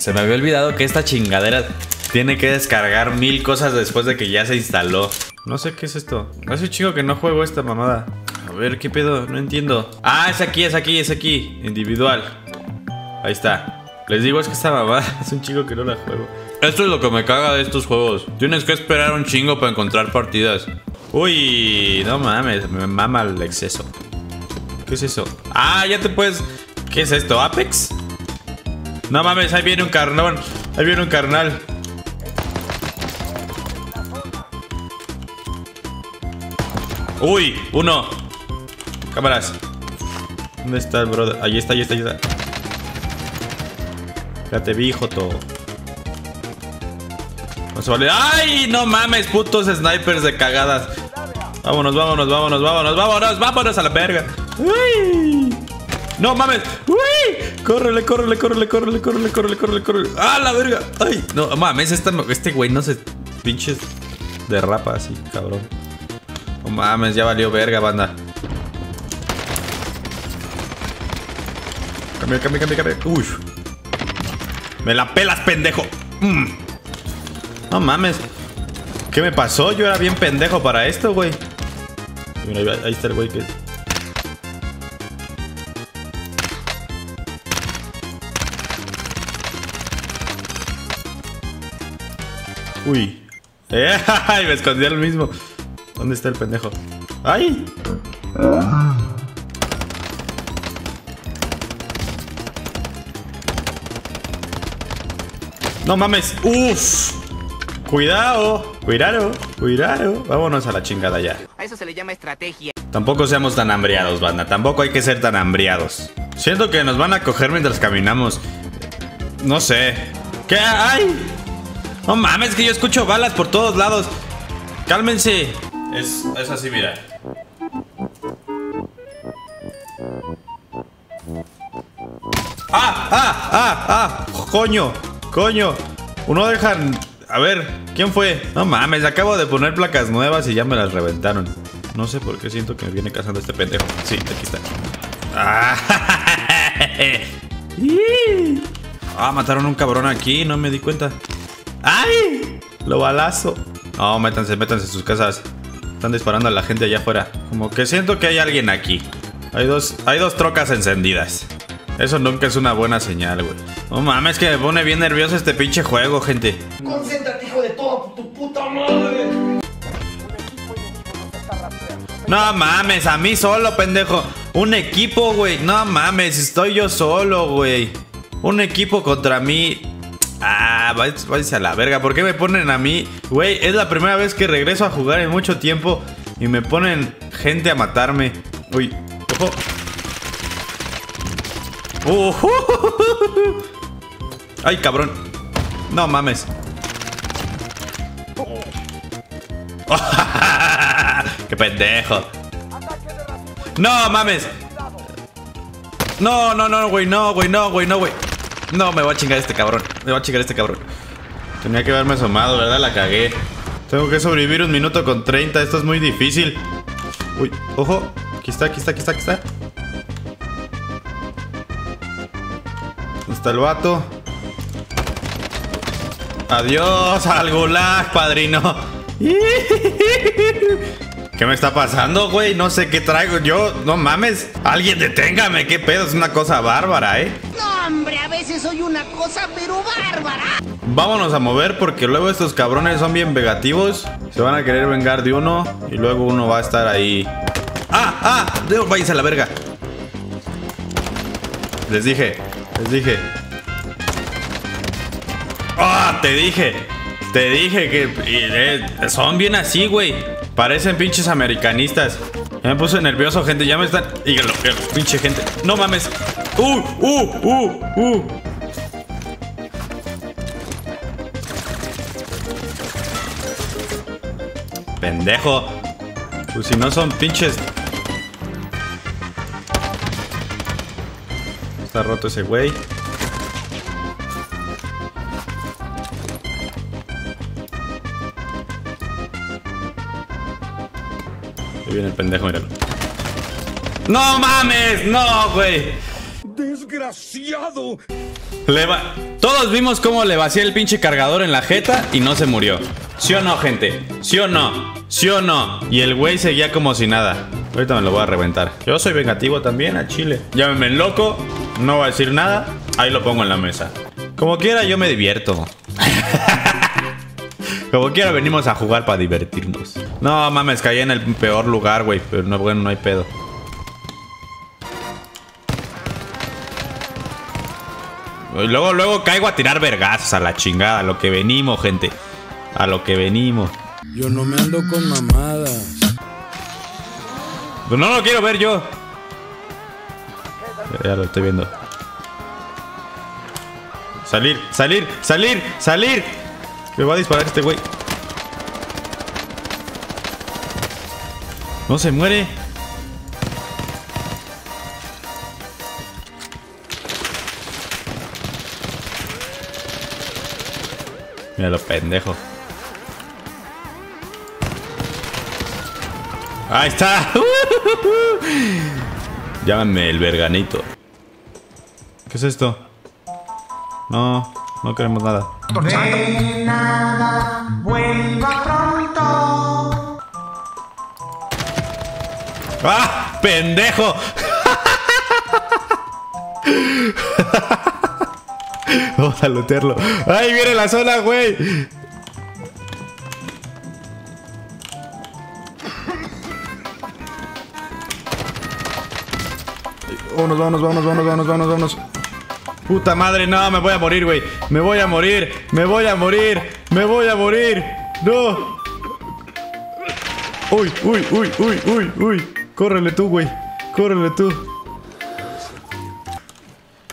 Se me había olvidado que esta chingadera tiene que descargar 1000 cosas después de que ya se instaló. No sé qué es esto. Hace un chingo que no juego esta mamada. A ver, ¿qué pedo? No entiendo. Ah, es aquí. Individual. Ahí está. Les digo, es que esta mamada hace un chingo que no la juego. Esto es lo que me caga de estos juegos. Tienes que esperar un chingo para encontrar partidas. Uy, no mames. Me mama el exceso. ¿Qué es eso? Ah, ya te puedes... ¿Qué es esto? ¿Apex? No mames, ahí viene un carnal. Ahí viene un carnal. Uy, uno. Cámaras. ¿Dónde está el brother? Ahí está. Ya te vi, joto. No se vale. ¡Ay! No mames, putos snipers de cagadas. Vámonos a la verga. ¡Uy! ¡No mames! ¡Uy! ¡Córrele! ¡Ah, la verga! ¡Ay! No mames, este güey no se pinches derrapa así, cabrón. No mames, ya valió verga, banda. Cambia. ¡Uy! ¡Me la pelas, pendejo! Mm. No mames. ¿Qué me pasó? Yo era bien pendejo para esto, güey. Mira, ahí está el güey que... Uy. ¡Ay! Me escondí al mismo. ¿Dónde está el pendejo? ¡Ay! ¡No mames! ¡Uf! Cuidado. Vámonos a la chingada ya. A eso se le llama estrategia. Tampoco seamos tan hambriados, banda. Tampoco hay que ser tan hambriados. Siento que nos van a coger mientras caminamos. No sé. ¿Qué? ¡Ay! No mames, que yo escucho balas por todos lados. Cálmense. Es así, mira. ¡Ah! ¡Coño! Uno dejan... A ver, ¿quién fue? No mames, acabo de poner placas nuevas y ya me las reventaron. No sé por qué siento que me viene cazando este pendejo. Sí, aquí está. ¡Ah! ¡Ah! Mataron a un cabrón aquí, no me di cuenta. ¡Ay! Lo balazo. No, métanse en sus casas. Están disparando a la gente allá afuera. Como que siento que hay alguien aquí. Hay dos trocas encendidas. Eso nunca es una buena señal, güey. No mames, que me pone bien nervioso este pinche juego, gente. Concéntrate, hijo de todo, tu puta madre. No mames, a mí solo, pendejo. Un equipo, güey. No mames, estoy yo solo, güey. Un equipo contra mí. Ah, váyanse a la verga. ¿Por qué me ponen a mí? Güey, es la primera vez que regreso a jugar en mucho tiempo y me ponen gente a matarme. Uy, ojo. Ay, cabrón. No mames. Qué pendejo. No mames. No, güey. No, me voy a chingar a este cabrón. Tenía que haberme asomado, ¿verdad? La cagué. Tengo que sobrevivir 1 minuto con 30. Esto es muy difícil. Uy, ojo. Aquí está. ¿Dónde está el vato? Adiós al gulag, padrino. ¿Qué me está pasando, güey? No sé qué traigo yo. No mames. Alguien deténgame. ¿Qué pedo? Es una cosa bárbara, ¿eh? Hombre, a veces soy una cosa pero bárbara. Vámonos a mover porque luego estos cabrones son bien vengativos. Se van a querer vengar de uno y luego uno va a estar ahí. ¡Ah! ¡Váyanse a la verga! Les dije. ¡Ah! Te dije que son bien así, güey. Parecen pinches americanistas. Ya me puse nervioso, gente. Ya me están... Díganlo, pinche gente. ¡No mames! Pendejo. Pues si no son pinches. Está roto ese güey. Ahí viene el pendejo, míralo. ¡No mames! ¡No, güey! ¡Desgraciado! Todos vimos cómo le vacié el pinche cargador en la jeta y no se murió. ¿Sí o no, gente? ¿Sí o no? ¿Sí o no? Y el güey seguía como si nada. Ahorita me lo voy a reventar. Yo soy vengativo también, a Chile. Llámeme loco, no voy a decir nada. Ahí lo pongo en la mesa. Como quiera, yo me divierto. Como quiera, venimos a jugar para divertirnos. No mames, caí en el peor lugar, güey. Pero no, bueno, no hay pedo. Luego, luego caigo a tirar vergazos a la chingada. A lo que venimos, gente. A lo que venimos. Yo no me ando con mamadas. Pues no lo quiero ver yo. Ya lo estoy viendo. Salir, salir, salir, salir. Me va a disparar este güey. No se muere. Mira lo pendejo. ¡Ahí está! Llámame el verganito. ¿Qué es esto? No, no queremos nada. De nada, vuelva pronto. ¡Ah! ¡Pendejo! Vamos a lootearlo. ¡Ahí viene la zona, güey! Vámonos, vámonos, vámonos, vámonos, vámonos, vámonos. Puta madre, no, me voy a morir, güey. Me voy a morir, me voy a morir. Me voy a morir. No. Uy, uy, uy, uy, uy, uy. Córrele tú, güey. Córrele tú.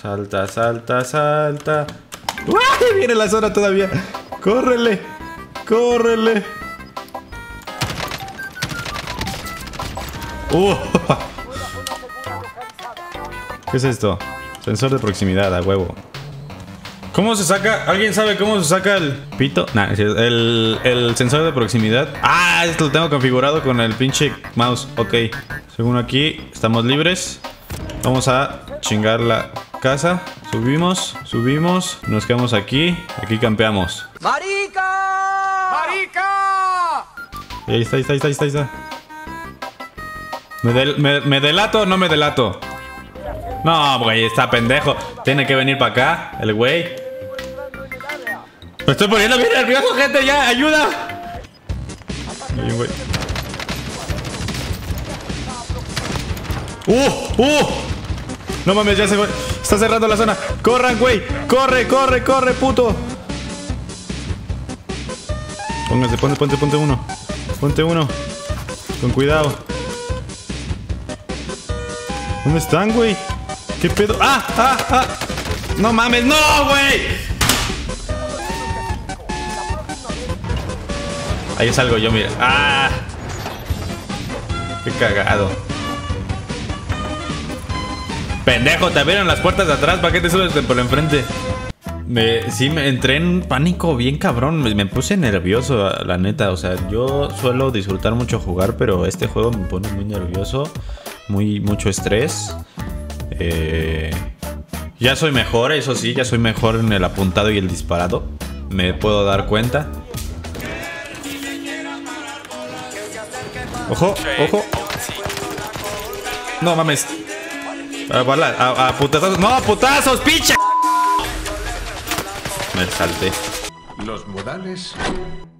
Salta, salta, salta. ¡Uy! Viene la zona todavía. Córrele, córrele. ¿Qué es esto? Sensor de proximidad, a huevo. ¿Cómo se saca? ¿Alguien sabe cómo se saca el pito? Nah, el sensor de proximidad. Ah, esto lo tengo configurado con el pinche mouse. Ok. Según aquí, estamos libres. Vamos a chingar la casa. Subimos, subimos. Nos quedamos aquí. Aquí campeamos. ¡Marica! ¡Marica! Ahí está, ahí está, ahí está, ahí está. ¿Me delato o no me delato? No, güey, está pendejo. Tiene que venir para acá, el güey. Me estoy poniendo bien nervioso, gente, ya, ayuda. Ahí, güey. No mames, ya se fue. Está cerrando la zona. Corran, güey. Corre, corre, corre, puto. Póngase, ponte uno. Ponte uno. Con cuidado. ¿Dónde están, güey? ¿Qué pedo? ¡Ah! ¡Ah! ¡Ah! ¡No mames! ¡No, güey! Ahí salgo yo, mira. ¡Ah! ¡Qué cagado! ¡Pendejo! Te abrieron las puertas de atrás. ¿Para qué te subes por enfrente? Sí, me entré en pánico bien cabrón. Me puse nervioso, la neta. O sea, yo suelo disfrutar mucho jugar, pero este juego me pone muy nervioso. Mucho estrés. Ya soy mejor, eso sí, ya soy mejor en el apuntado y el disparado. Me puedo dar cuenta. Ojo, ojo. No mames. A putazos. No, putazos, picha. Me salté. Los modales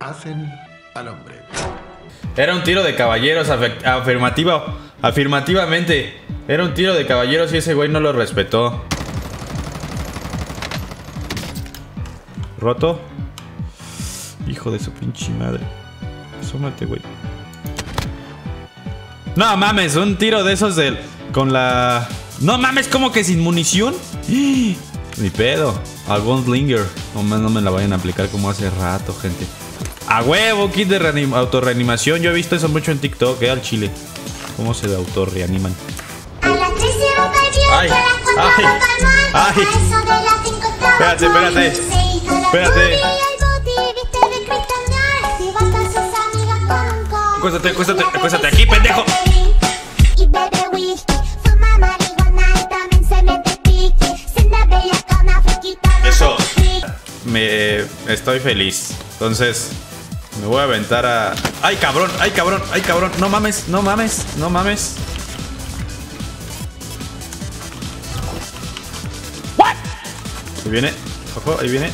hacen al hombre. Era un tiro de caballeros, afirmativo. Afirmativamente. Era un tiro de caballeros y ese güey no lo respetó. ¿Roto? Hijo de su pinche madre. Asómate, güey. No mames, un tiro de esos del... Con la... No mames, ¿cómo que sin munición? Ni pedo. Algún Slinger. No me la vayan a aplicar como hace rato, gente. A huevo, kit de autorreanimación. Yo he visto eso mucho en TikTok, al chile. ¿Cómo se de autor reaniman? A las 3 llevo cayendo para contarlo calmando. Ay. Espérate, espérate. Espérate. Acuéstate, acuéstate, acuéstate aquí, pendejo. me estoy feliz. Entonces me voy a aventar a... ¡Ay, cabrón! ¡Ay, cabrón! ¡Ay, cabrón! ¡No mames! ¡No mames! ¡No mames! ¿What? Ahí viene. Ojo, ahí viene.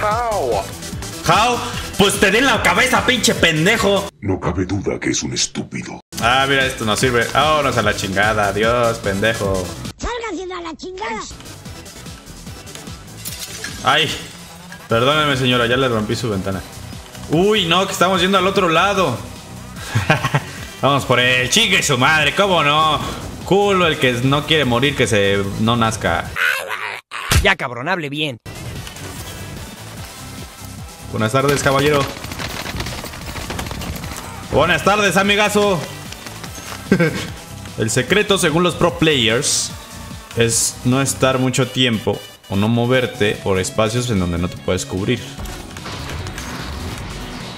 How? How? Pues te den la cabeza, pinche pendejo. No cabe duda que es un estúpido. Ah, mira, esto no sirve. Vámonos a la chingada. Adiós, pendejo. Sálganse a la chingada. Ay, perdóneme, señora, ya le rompí su ventana. Uy, no, que estamos yendo al otro lado. Vamos por él. Chingue su madre, ¿cómo no? Culo el que no quiere morir, que se no nazca. Ya, cabrón, hable bien. Buenas tardes, caballero. Buenas tardes, amigazo. El secreto, según los pro players, es no estar mucho tiempo o no moverte por espacios en donde no te puedes cubrir.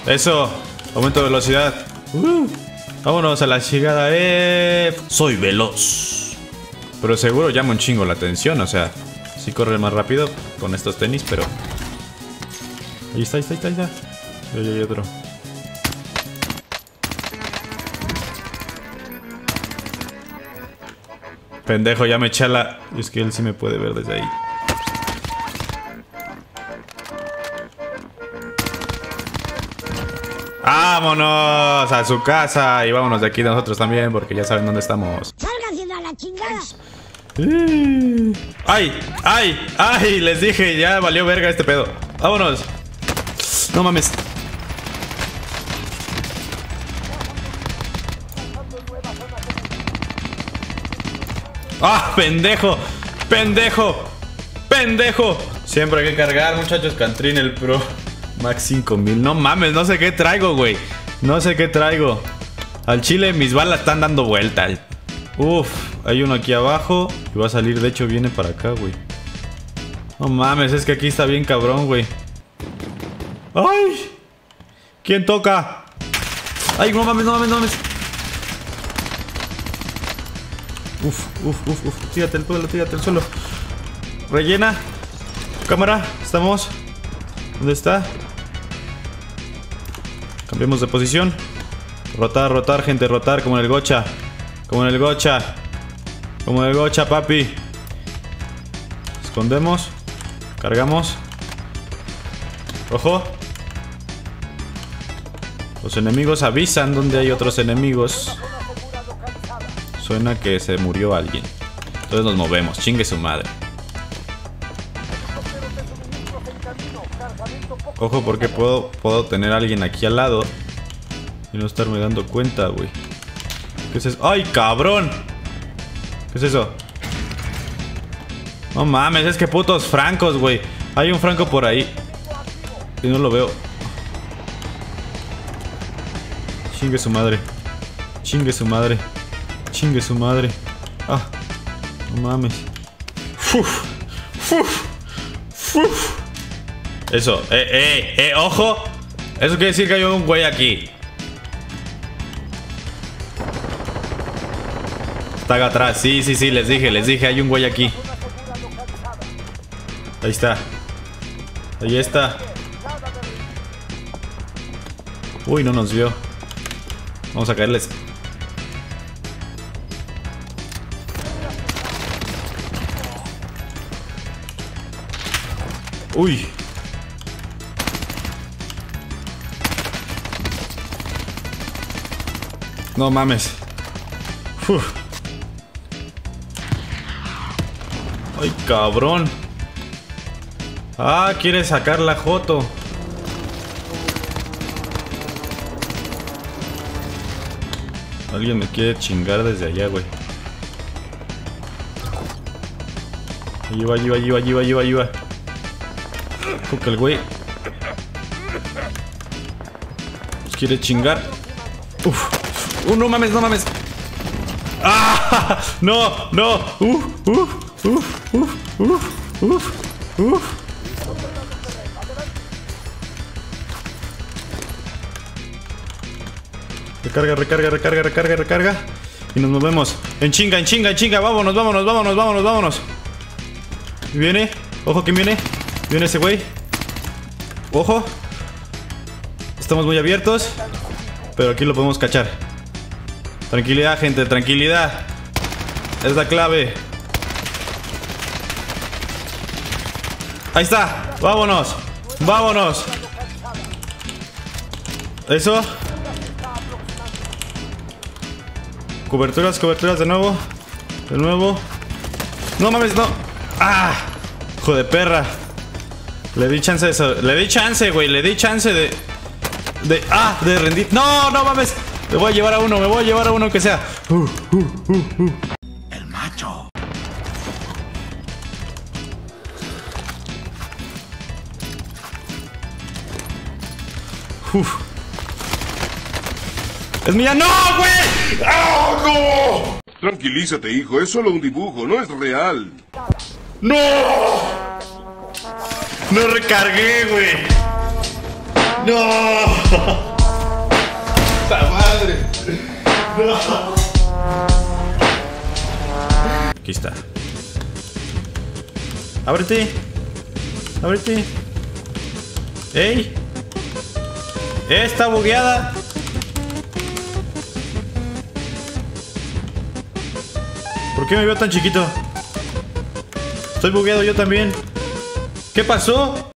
Eso. Aumento de velocidad. Vámonos a la llegada. Soy veloz. Pero seguro llama un chingo la atención. O sea, sí corre más rápido con estos tenis, pero... Ahí está, ahí está, ahí está, ahí está. Ahí hay otro. Pendejo, ya me chala. Es que él sí me puede ver desde ahí. ¡Vámonos a su casa! Y vámonos de aquí nosotros también, porque ya saben dónde estamos. ¡Sálganse a la chingada! ¡Ay! ¡Ay! ¡Ay! Les dije, ya valió verga este pedo. ¡Vámonos! ¡No mames! ¡Ah! ¡Pendejo! ¡Pendejo! ¡Pendejo! Siempre hay que cargar, muchachos. Cantrín, el pro. Max 5000, no mames, no sé qué traigo, güey. No sé qué traigo. Al chile mis balas están dando vueltas. Uf, hay uno aquí abajo. Y va a salir, de hecho viene para acá, güey. No mames, es que aquí está bien cabrón, güey. ¡Ay! ¿Quién toca? ¡Ay, no mames, no mames, no mames! Uf, uf, uf, uf. Tírate el suelo, tírate el suelo. Rellena. Cámara, estamos. ¿Dónde está? Cambiemos de posición. Rotar, rotar, gente, rotar. Como en el gocha. Como en el gocha. Como en el gocha, papi. Escondemos. Cargamos. Ojo. Los enemigos avisan donde hay otros enemigos. Suena que se murió alguien. Entonces nos movemos. Chingue su madre. Ojo, porque puedo tener a alguien aquí al lado y no estarme dando cuenta, güey. ¿Qué es eso? ¡Ay, cabrón! ¿Qué es eso? No mames, es que putos francos, güey. Hay un franco por ahí y no lo veo. Chingue su madre. Chingue su madre. Chingue su madre. Ah, no mames. Uf, uf, uf. Eso, ojo. Eso quiere decir que hay un güey aquí. Está acá atrás, sí, les dije, hay un güey aquí. Ahí está. Ahí está. Uy, no nos vio. Vamos a caerles. Uy. No mames. Uf. Ay, cabrón. Ah, quiere sacar la joto. Alguien me quiere chingar desde allá, güey. Allí va, allí va, allí va, allí va, allí va, allí va. Porque el güey nos quiere chingar. Uf. No mames, no mames. ¡Ah! No, no. Recarga, recarga, recarga, recarga, recarga. Y nos movemos. En chinga, en chinga, en chinga. Vámonos, vámonos, vámonos, vámonos, vámonos. Viene. Ojo, ¿quién viene? Viene ese güey. Ojo. Estamos muy abiertos, pero aquí lo podemos cachar. Tranquilidad, gente, tranquilidad. Es la clave. Ahí está. Vámonos. Vámonos. Eso. Coberturas, coberturas de nuevo. De nuevo. No mames, no. ¡Ah! Hijo de perra. Le di chance de eso. Le di chance, güey. Le di chance de. De rendir. No, no mames. Me voy a llevar a uno. Me voy a llevar a uno que sea. El macho. Uf. Es mía. ¡No, güey! ¡Oh, no! Tranquilízate, hijo. Es solo un dibujo. No es real. ¡No! ¡No recargué, güey! ¡No! ¡La madre! ¡No! Aquí está. ¡Ábrete! ¡Ábrete! ¡Ey! ¡Está bugueada! ¿Por qué me veo tan chiquito? Estoy bugueado yo también. ¿Qué pasó?